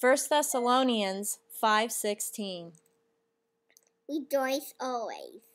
1 Thessalonians 5:16. Rejoice always.